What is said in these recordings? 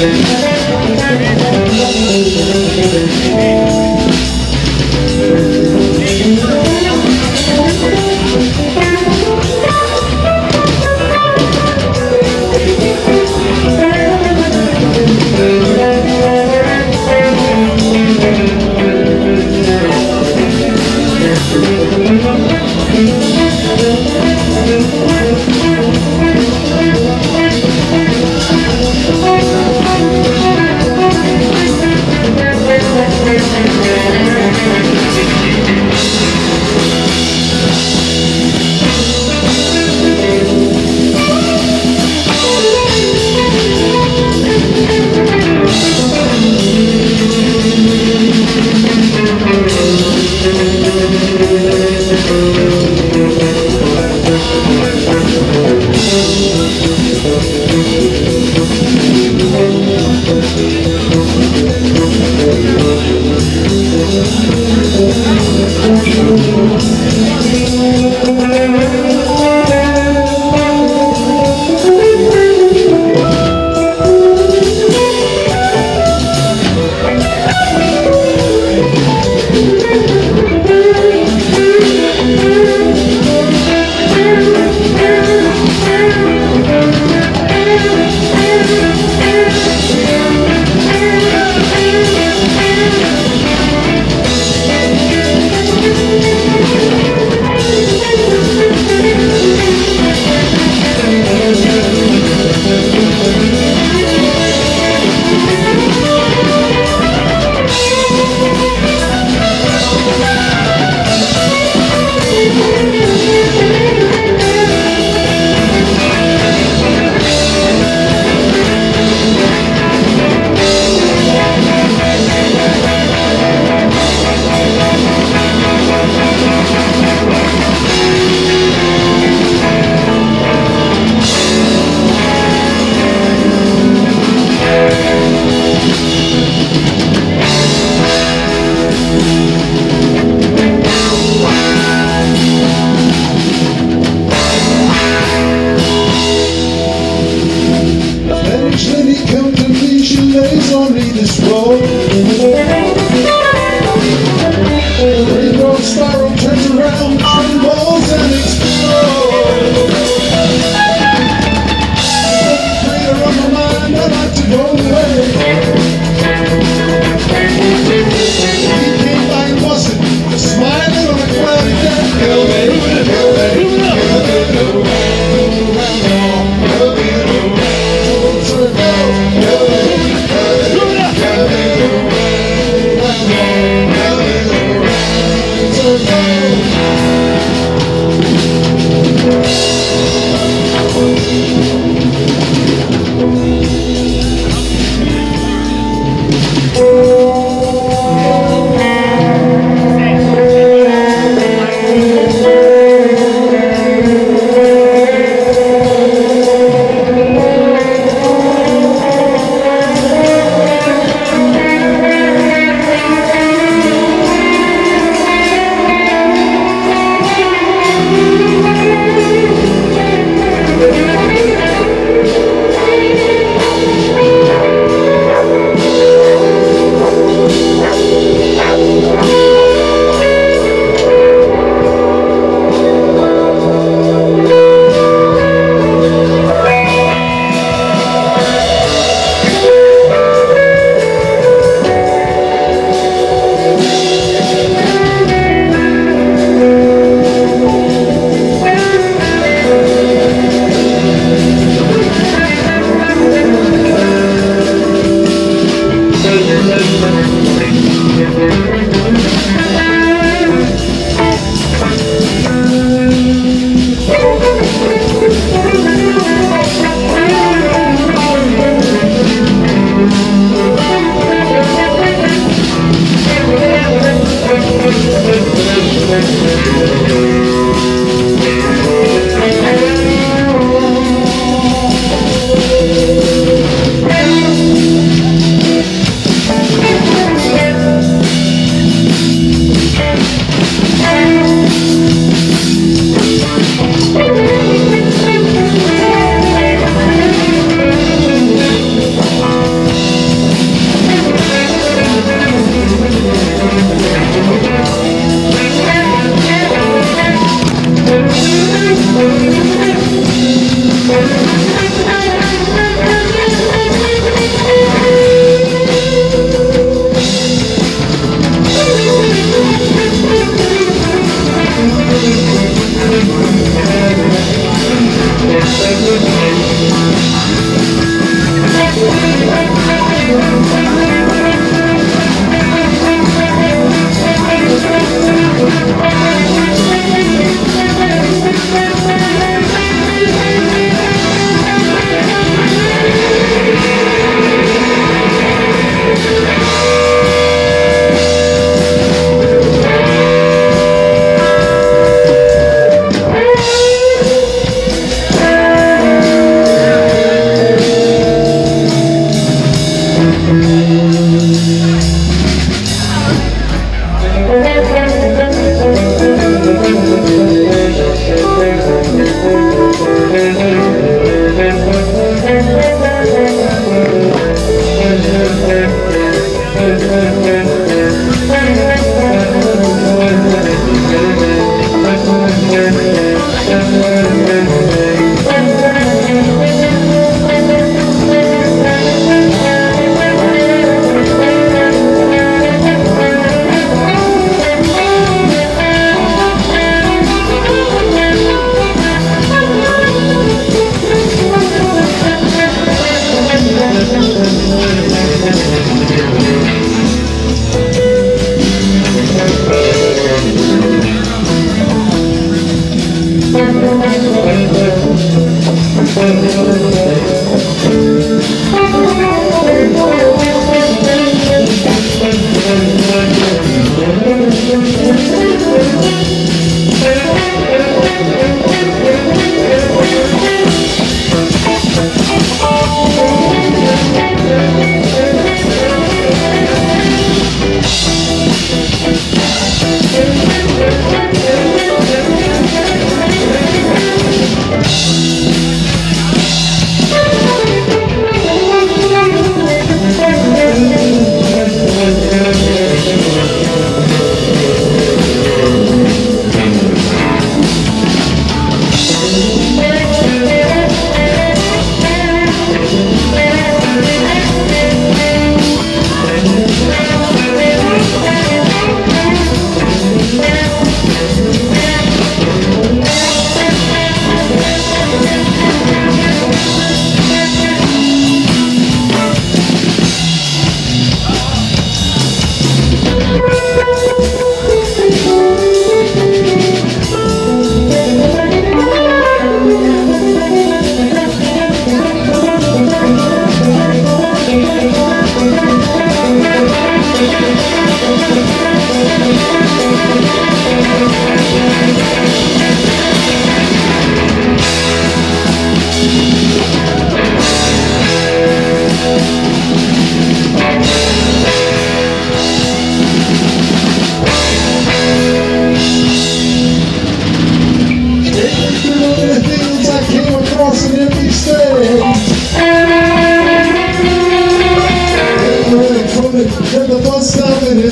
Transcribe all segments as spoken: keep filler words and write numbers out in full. Hallelujah.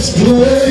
It's playing.